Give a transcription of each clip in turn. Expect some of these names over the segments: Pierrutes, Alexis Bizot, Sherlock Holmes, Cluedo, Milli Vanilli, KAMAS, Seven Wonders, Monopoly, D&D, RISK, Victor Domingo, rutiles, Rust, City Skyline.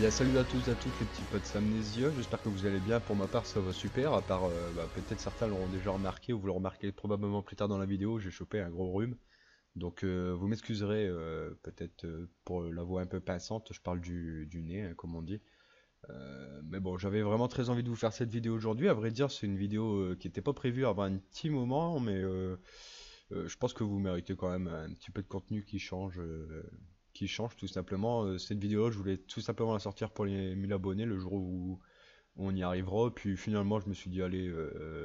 bien salut à tous et à toutes les petits potes amnésieux, j'espère que vous allez bien. Pour ma part ça va super, à part peut-être certains l'auront déjà remarqué ou vous le remarquez probablement plus tard dans la vidéo, j'ai chopé un gros rhume. Donc vous m'excuserez peut-être pour la voix un peu pincante, je parle du nez hein, comme on dit. Mais bon, j'avais vraiment très envie de vous faire cette vidéo aujourd'hui. À vrai dire c'est une vidéo qui n'était pas prévue avant un petit moment, mais je pense que vous méritez quand même un petit peu de contenu qui change tout simplement. Cette vidéo je voulais tout simplement la sortir pour les 1000 abonnés le jour où on y arrivera, puis finalement je me suis dit allez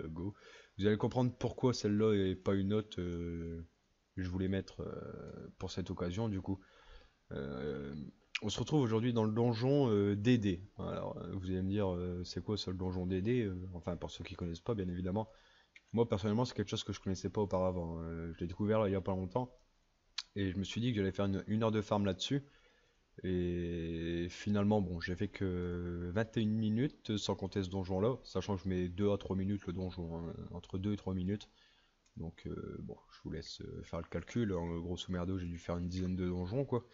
go. Vous allez comprendre pourquoi celle-là et pas une autre je voulais mettre pour cette occasion du coup. On se retrouve aujourd'hui dans le donjon D&D. Alors vous allez me dire c'est quoi ça le donjon D&D, enfin pour ceux qui connaissent pas bien évidemment. Moi personnellement c'est quelque chose que je connaissais pas auparavant, je l'ai découvert là, il y a pas longtemps. Et je me suis dit que j'allais faire une heure de farm là-dessus. Et finalement, bon, j'ai fait que 21 minutes sans compter ce donjon-là. Sachant que je mets 2 à 3 minutes le donjon, hein, entre 2 et 3 minutes. Donc, bon, je vous laisse faire le calcul. En grosso merdo, j'ai dû faire une dizaine de donjons, quoi.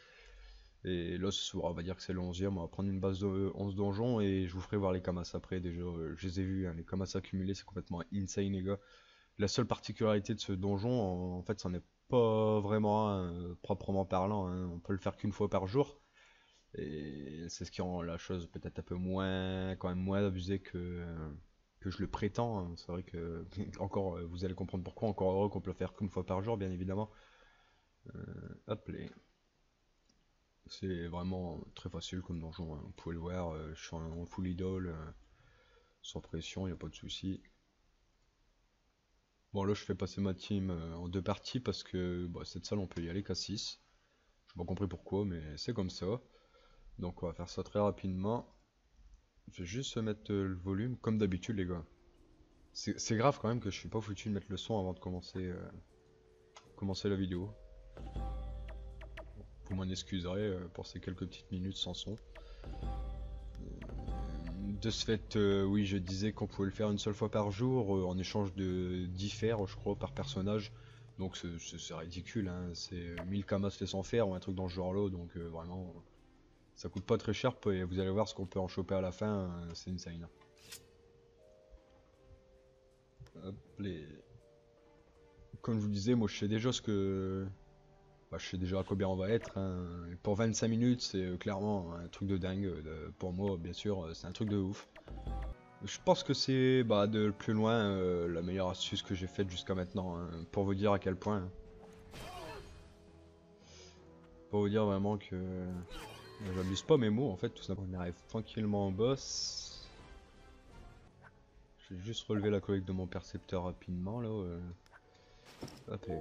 Et là, ce soir, on va dire que c'est le 11e. On va prendre une base de 11 donjons et je vous ferai voir les KAMAS après. Déjà, je les ai vus, hein, les KAMAS accumulés, c'est complètement insane, les gars. La seule particularité de ce donjon, en fait, c'en est pas vraiment hein, proprement parlant hein. On peut le faire qu'une fois par jour et c'est ce qui rend la chose peut-être un peu moins quand même moins abusée que je le prétends hein. C'est vrai que encore vous allez comprendre pourquoi, encore heureux qu'on peut le faire qu'une fois par jour bien évidemment. Hop les, c'est vraiment très facile comme donjon hein. Vous pouvez le voir, je suis en full idole sans pression, il n'y a pas de souci. Bon là je fais passer ma team en deux parties parce que bah, cette salle on peut y aller qu'à 6. Je n'ai pas compris pourquoi mais c'est comme ça. Donc on va faire ça très rapidement. Je vais juste mettre le volume comme d'habitude les gars. C'est grave quand même que je suis pas foutu de mettre le son avant de commencer la vidéo. Vous m'en excuserez pour ces quelques petites minutes sans son. De ce fait, oui, je disais qu'on pouvait le faire une seule fois par jour, en échange de 10 fers, je crois, par personnage. Donc c'est ridicule, hein, c'est 1000 KAMAS les 100 fers ou un truc dans ce genre-là, donc vraiment, ça coûte pas très cher, et vous allez voir ce qu'on peut en choper à la fin, c'est insane. Hop, les... Comme je vous disais, moi je sais déjà ce que... Bah, je sais déjà à combien on va être, hein. Pour 25 minutes c'est clairement un truc de dingue, pour moi bien sûr c'est un truc de ouf. Je pense que c'est bah, de plus loin la meilleure astuce que j'ai faite jusqu'à maintenant, hein, pour vous dire à quel point. Hein. Pour vous dire vraiment que j'abuse pas mes mots en fait, tout simplement. On arrive tranquillement en boss. Je vais juste relever la collecte de mon percepteur rapidement là. Hop et...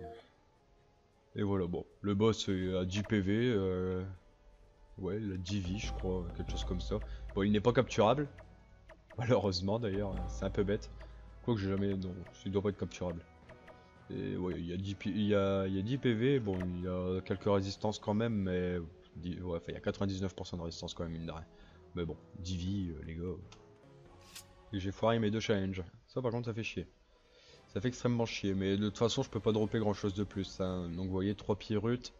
Et voilà, bon, le boss a 10 PV, ouais, il a 10 vies, je crois, quelque chose comme ça. Bon, il n'est pas capturable, malheureusement d'ailleurs, c'est un peu bête. Quoique j'ai jamais, non, il doit pas être capturable. Et ouais, il y a 10 PV, bon, il y a quelques résistances quand même, mais ouais, enfin, il y a 99% de résistance quand même, mine de rien. Mais bon, 10 vies, les gars. Et j'ai foiré mes deux challenges, ça par contre, ça fait chier. Ça fait extrêmement chier, mais de toute façon je peux pas dropper grand chose de plus. Hein. Donc vous voyez 3 Pierrutes,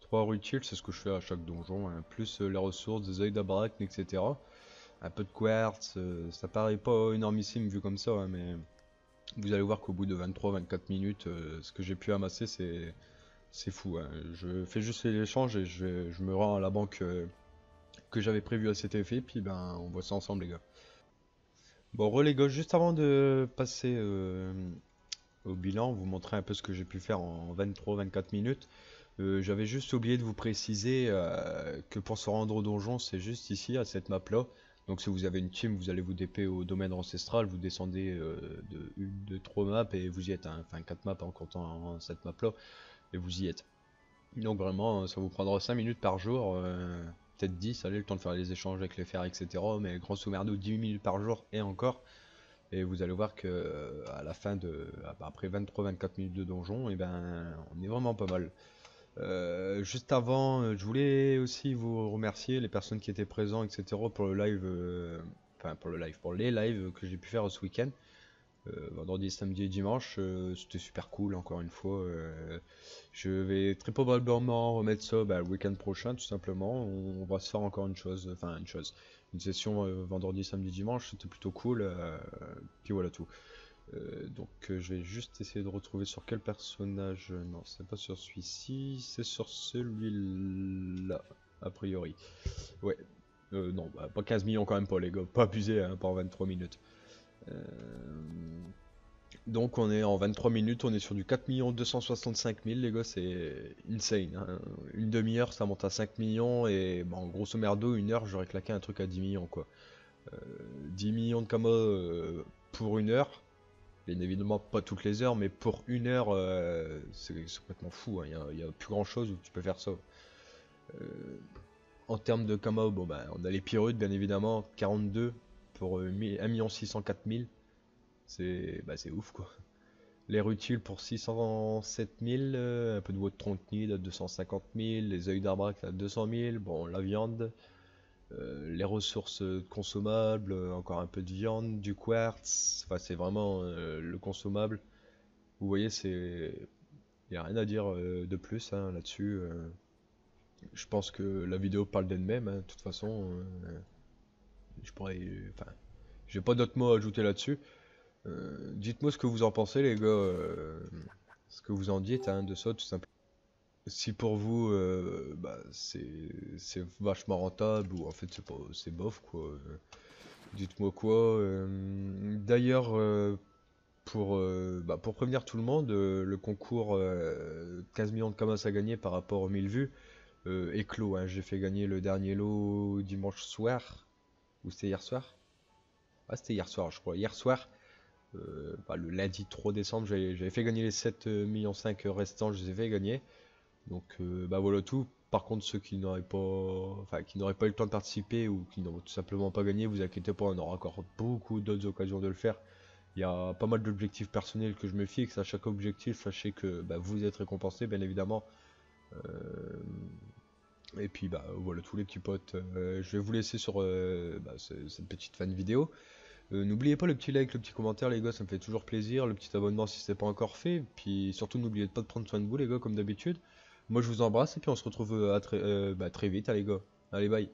3 rutiles, c'est ce que je fais à chaque donjon, hein. Plus les ressources, des œils d'abracne, etc. Un peu de quartz, ça paraît pas énormissime vu comme ça, hein, mais vous allez voir qu'au bout de 23-24 minutes, ce que j'ai pu amasser c'est fou. Hein. Je fais juste l'échange et je me rends à la banque que j'avais prévu à cet effet, puis ben on voit ça ensemble les gars. Bon les gars, juste avant de passer... au bilan, vous montrer un peu ce que j'ai pu faire en 23-24 minutes. J'avais juste oublié de vous préciser que pour se rendre au donjon, c'est juste ici, à cette map là. Donc si vous avez une team, vous allez vous DP au domaine ancestral, vous descendez de 1, 2, 3 maps et vous y êtes, hein. Enfin 4 maps en comptant cette map là, et vous y êtes. Donc vraiment, ça vous prendra 5 minutes par jour, peut-être 10, allez, le temps de faire les échanges avec les fers, etc. Mais grosso merdo, 10 minutes par jour et encore. Et vous allez voir que à la fin de après 23-24 minutes de donjon, et ben on est vraiment pas mal. Juste avant, je voulais aussi vous remercier les personnes qui étaient présentes, etc. pour le live, enfin pour les lives que j'ai pu faire ce week-end. vendredi, samedi et dimanche, c'était super cool encore une fois. Je vais très probablement remettre ça le week-end prochain tout simplement. On va se faire encore une chose, une session vendredi, samedi, dimanche, c'était plutôt cool, puis voilà tout. Donc je vais juste essayer de retrouver sur quel personnage, non c'est pas sur celui-ci, c'est sur celui-là, a priori. Ouais, non, pas 15 millions quand même pour les gars, pas abusé, hein, pas en 23 minutes. Donc on est en 23 minutes, on est sur du 4 265 000 les gars, c'est insane, hein. Une demi-heure ça monte à 5 millions et en grosso merdo une heure j'aurais claqué un truc à 10 millions quoi. 10 millions de Kamas pour une heure, bien évidemment pas toutes les heures mais pour une heure c'est complètement fou, hein. Il n'y a plus grand chose où tu peux faire ça. En termes de Kamas, bon, on a les pirates bien évidemment, 42 pour 1 604 000. C'est ouf quoi. Les rutiles pour 607 000, un peu de votre tronchnide à 250 000, les œils d'arbrac à 200 000, bon la viande, les ressources consommables, encore un peu de viande, du quartz, enfin c'est vraiment le consommable. Vous voyez, c'est, il n'y a rien à dire de plus hein, là-dessus. Je pense que la vidéo parle d'elle-même, hein, de toute façon. Je pourrais, enfin, j'ai pas d'autres mots à ajouter là-dessus. Dites-moi ce que vous en pensez les gars, ce que vous en dites hein, de ça tout simplement. Si pour vous c'est vachement rentable ou en fait c'est bof quoi, dites-moi quoi. D'ailleurs pour prévenir tout le monde, le concours 15 millions de Kamas à gagner par rapport aux 1000 vues est clos, hein. J'ai fait gagner le dernier lot dimanche soir, ou c'était hier soir? Ah c'était hier soir je crois, hier soir. Le lundi 3 décembre j'avais fait gagner les 7,5 millions restants, je les ai fait gagner, donc voilà tout. Par contre ceux qui n'auraient pas eu le temps de participer ou qui n'ont tout simplement pas gagné, vous inquiétez pas, on aura encore beaucoup d'autres occasions de le faire. Il y a pas mal d'objectifs personnels que je me fixe, à chaque objectif sachez que vous êtes récompensé bien évidemment, et puis voilà tous les petits potes. Je vais vous laisser sur cette petite fan vidéo. N'oubliez pas le petit like, le petit commentaire les gars, ça me fait toujours plaisir, le petit abonnement si c'est pas encore fait, puis surtout n'oubliez pas de prendre soin de vous les gars comme d'habitude. Moi je vous embrasse et puis on se retrouve très vite les gars, allez bye.